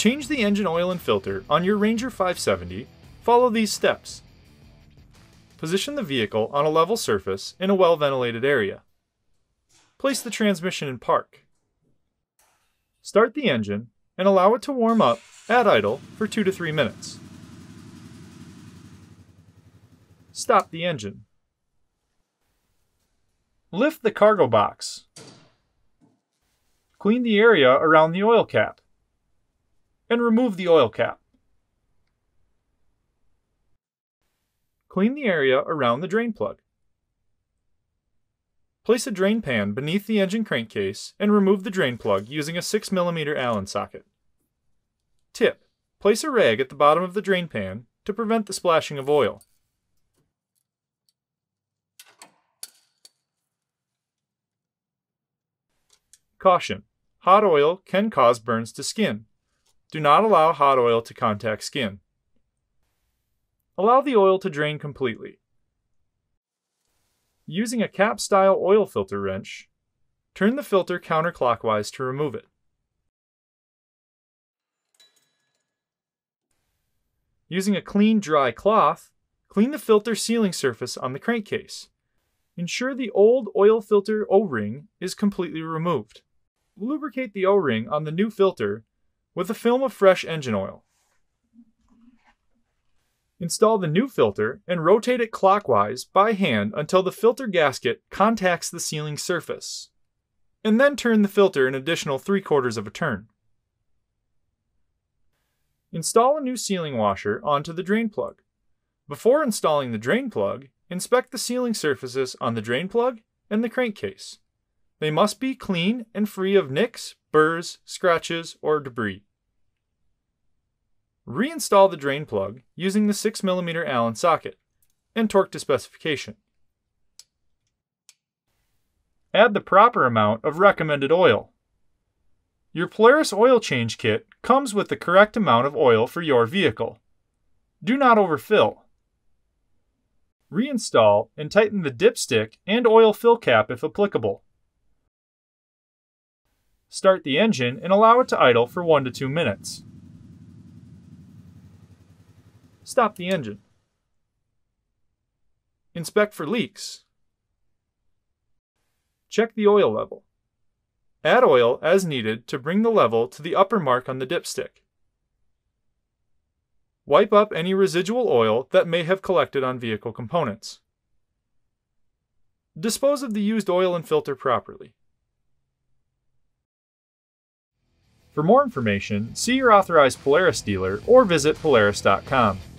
change the engine oil and filter on your Ranger 570, follow these steps. Position the vehicle on a level surface in a well-ventilated area. Place the transmission in park. Start the engine and allow it to warm up at idle for 2 to 3 minutes. Stop the engine. Lift the cargo box. Clean the area around the oil cap and remove the oil cap. Clean the area around the drain plug. Place a drain pan beneath the engine crankcase and remove the drain plug using a 6mm Allen socket. Tip: place a rag at the bottom of the drain pan to prevent the splashing of oil. Caution: hot oil can cause burns to skin. Do not allow hot oil to contact skin. Allow the oil to drain completely. Using a cap-style oil filter wrench, turn the filter counterclockwise to remove it. Using a clean, dry cloth, clean the filter sealing surface on the crankcase. Ensure the old oil filter O-ring is completely removed. Lubricate the O-ring on the new filter with a film of fresh engine oil. Install the new filter and rotate it clockwise by hand until the filter gasket contacts the sealing surface, and then turn the filter an additional 3/4 of a turn. Install a new sealing washer onto the drain plug. Before installing the drain plug, inspect the sealing surfaces on the drain plug and the crankcase. They must be clean and free of nicks, burrs, scratches, or debris. Reinstall the drain plug using the 6mm Allen socket and torque to specification. Add the proper amount of recommended oil. Your Polaris oil change kit comes with the correct amount of oil for your vehicle. Do not overfill. Reinstall and tighten the dipstick and oil fill cap if applicable. Start the engine and allow it to idle for 1 to 2 minutes. Stop the engine. Inspect for leaks. Check the oil level. Add oil as needed to bring the level to the upper mark on the dipstick. Wipe up any residual oil that may have collected on vehicle components. Dispose of the used oil and filter properly. For more information, see your authorized Polaris dealer or visit Polaris.com.